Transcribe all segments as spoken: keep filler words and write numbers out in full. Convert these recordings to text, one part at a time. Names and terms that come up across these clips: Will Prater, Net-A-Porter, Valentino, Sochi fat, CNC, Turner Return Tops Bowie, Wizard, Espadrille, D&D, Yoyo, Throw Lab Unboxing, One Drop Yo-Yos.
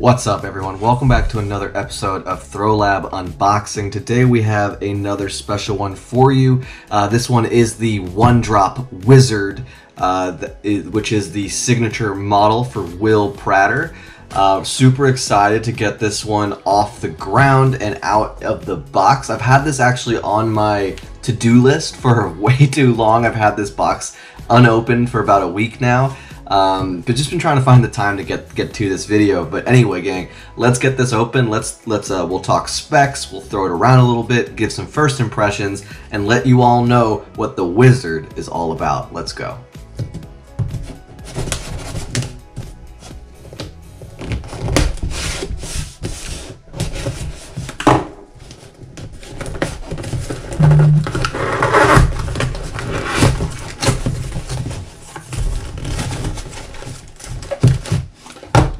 What's up, everyone? Welcome back to another episode of Throw Lab Unboxing. Today we have another special one for you. Uh, this one is the One Drop Wizard, uh, the, which is the signature model for Will Prater. Uh, super excited to get this one off the ground and out of the box. I've had this actually on my to-do list for way too long. I've had this box unopened for about a week now, um, but just been trying to find the time to get get to this video. But anyway, gang, let's get this open. Let's let's uh, we'll talk specs. We'll throw it around a little bit, give some first impressions, and let you all know what the Wizard is all about. Let's go.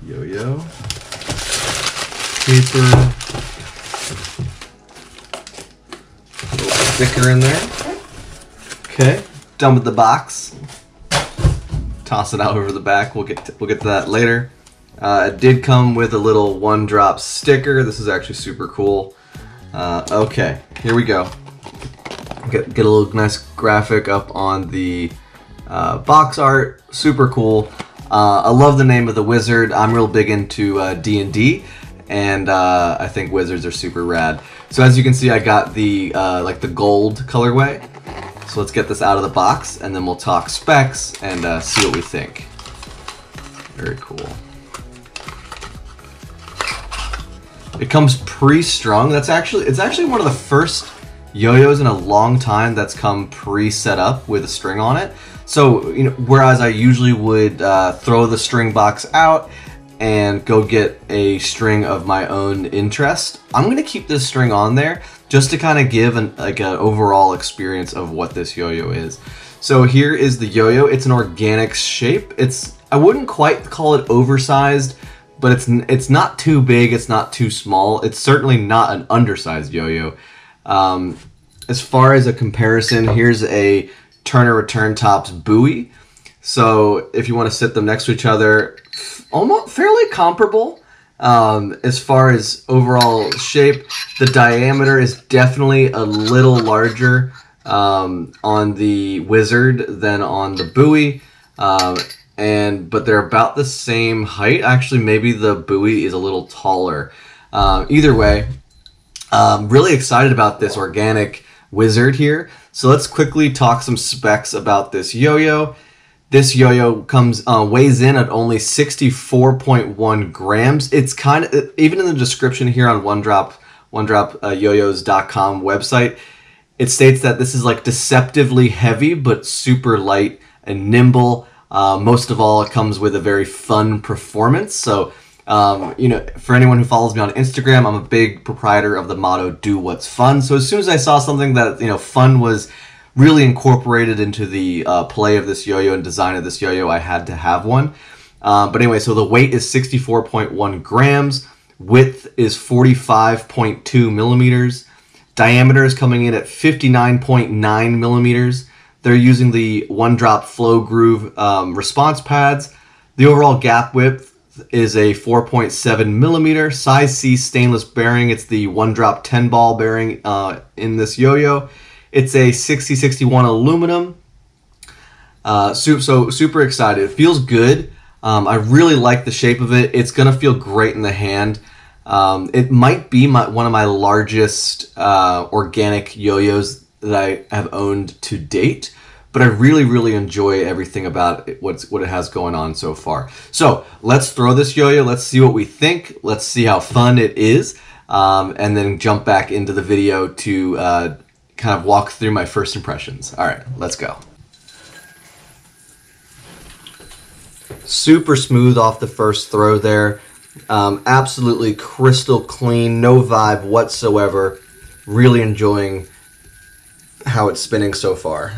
Yo-yo, paper, a little sticker in there. Okay, done with the box. Toss it out over the back. We'll get to, we'll get to that later. Uh, it did come with a little One Drop sticker. This is actually super cool. Uh, okay, here we go. Get, get a little nice graphic up on the uh, box art. Super cool. Uh, I love the name of the Wizard. I'm real big into uh, D and D, and uh, I think wizards are super rad. So as you can see, I got the uh, like the gold colorway. So let's get this out of the box, and then we'll talk specs and uh, see what we think. Very cool. It comes pre-strung. That's actually it's actually one of the first yo-yos in a long time that's come pre-set up with a string on it. So, you know, whereas I usually would uh, throw the string box out and go get a string of my own interest, I'm gonna keep this string on there just to kind of give an like an overall experience of what this yo-yo is. So here is the yo-yo. It's an organic shape. It's I wouldn't quite call it oversized, but it's it's not too big. It's not too small. It's certainly not an undersized yo-yo. Um, as far as a comparison, here's a Turner Return Tops Bowie. So if you want to sit them next to each other, almost fairly comparable um, as far as overall shape. The diameter is definitely a little larger um, on the Wizard than on the Bowie, um, and but they're about the same height. Actually, maybe the Bowie is a little taller. Uh, either way, I'm really excited about this organic Wizard here. So let's quickly talk some specs about this yo-yo. This yo-yo comes uh, weighs in at only sixty-four point one grams. It's kind of even in the description here on One Drop One Drop uh, Yo-Yos dot com website. It states that this is like deceptively heavy but super light and nimble. Uh, most of all, it comes with a very fun performance. So Um, you know, for anyone who follows me on Instagram, I'm a big proprietor of the motto, do what's fun. So as soon as I saw something that, you know, fun was really incorporated into the uh, play of this yo-yo and design of this yo-yo, I had to have one. Uh, but anyway, so the weight is sixty-four point one grams. Width is forty-five point two millimeters. Diameter is coming in at fifty-nine point nine millimeters. They're using the One Drop Flow Groove um, response pads. The overall gap width is a four point seven millimeter size C stainless bearing. It's the One Drop ten ball bearing uh, in this yo-yo. It's a sixty sixty-one aluminum. Uh, so, so super excited. It feels good. Um, I really like the shape of it. It's gonna feel great in the hand. Um, it might be my, one of my largest uh, organic yo-yos that I have owned to date. But I really, really enjoy everything about it, what's, what it has going on so far. So let's throw this yo-yo. Let's see what we think. Let's see how fun it is. Um, and then jump back into the video to uh, kind of walk through my first impressions. All right, let's go. Super smooth off the first throw there. Um, absolutely crystal clean, no vibe whatsoever. Really enjoying how it's spinning so far.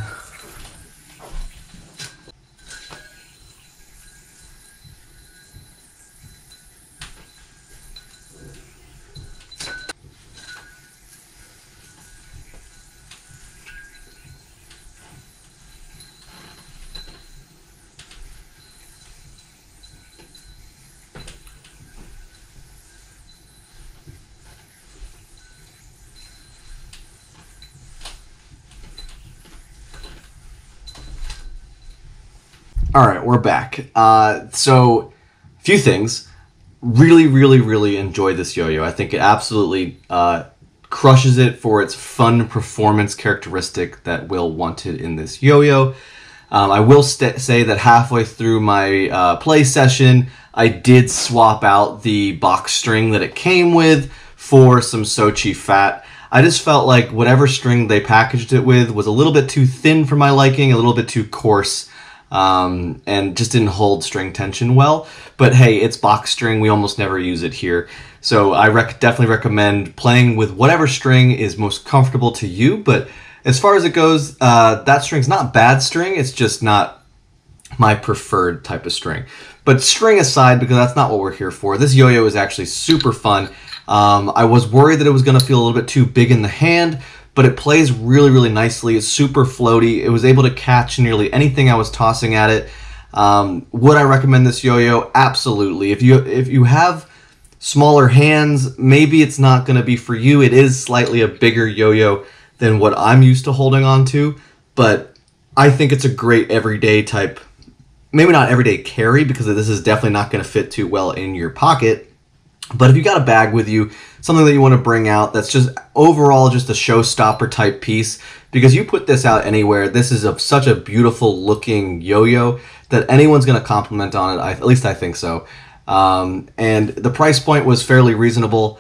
All right, we're back. Uh, so, a few things. Really, really, really enjoy this yo-yo. I think it absolutely uh, crushes it for its fun performance characteristic that Will wanted in this yo-yo. Um, I will st say that halfway through my uh, play session, I did swap out the box string that it came with for some Sochi fat. I just felt like whatever string they packaged it with was a little bit too thin for my liking, a little bit too coarse, um, and just didn't hold string tension well. But hey, it's box string. We almost never use it here. So I rec definitely recommend playing with whatever string is most comfortable to you. But as far as it goes, uh, that string's not bad string. It's just not my preferred type of string. But string aside, because that's not what we're here for, this yo-yo is actually super fun. Um, I was worried that it was going to feel a little bit too big in the hand, but it plays really, really nicely. It's super floaty. It was able to catch nearly anything I was tossing at it. Um, would I recommend this yo-yo? Absolutely. If you if you have smaller hands, maybe it's not going to be for you. It is slightly a bigger yo-yo than what I'm used to holding on to, but I think it's a great everyday type. Maybe not everyday carry, because this is definitely not going to fit too well in your pocket. But if you got a bag with you, something that you want to bring out that's just overall just a showstopper type piece, because you put this out anywhere, this is a, such a beautiful looking yo-yo that anyone's going to compliment on it, I, at least I think so. Um, and the price point was fairly reasonable.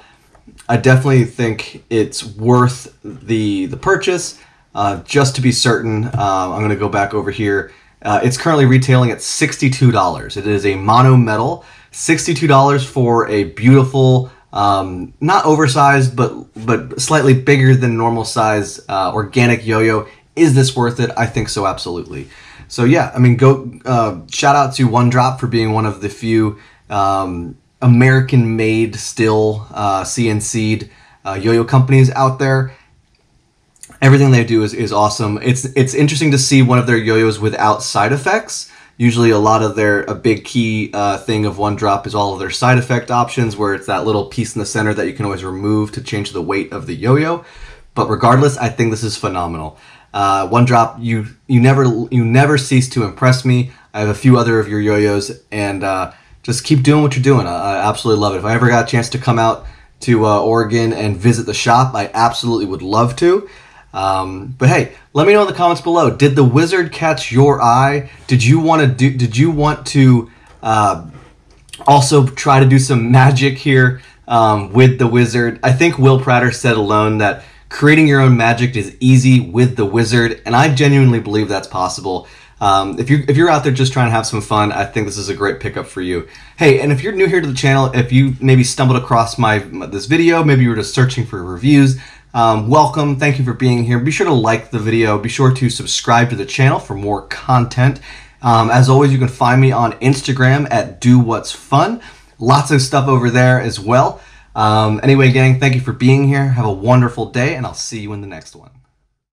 I definitely think it's worth the, the purchase. Uh, just to be certain, uh, I'm going to go back over here. Uh, it's currently retailing at sixty-two dollars. It is a mono metal, sixty-two dollars for a beautiful, um, not oversized, but but slightly bigger than normal size uh, organic yo-yo. Is this worth it? I think so, absolutely. So yeah, I mean, go uh, shout out to One Drop for being one of the few um, American-made, still uh, C N C'd uh, yo-yo companies out there. Everything they do is, is awesome. It's it's interesting to see one of their yo-yos without side effects. Usually a lot of their, a big key uh, thing of One Drop is all of their side effect options, where it's that little piece in the center that you can always remove to change the weight of the yo-yo. But regardless, I think this is phenomenal. Uh, One Drop, you you never you never cease to impress me. I have a few other of your yo-yos, and uh, just keep doing what you're doing. I, I absolutely love it. If I ever got a chance to come out to uh, Oregon and visit the shop, I absolutely would love to. Um, but hey, let me know in the comments below. Did the Wizard catch your eye? Did you want to do? Did you want to uh, also try to do some magic here um, with the Wizard? I think Will Prater said alone that creating your own magic is easy with the Wizard, and I genuinely believe that's possible. Um, if you if you're out there just trying to have some fun, I think this is a great pickup for you. Hey, and if you're new here to the channel, if you maybe stumbled across my this video, maybe you were just searching for reviews. Um, welcome, thank you for being here. Be sure to like the video, be sure to subscribe to the channel for more content. Um, as always, you can find me on Instagram at Do What's Fun. Lots of stuff over there as well. Um, anyway, gang, thank you for being here. Have a wonderful day, and I'll see you in the next one.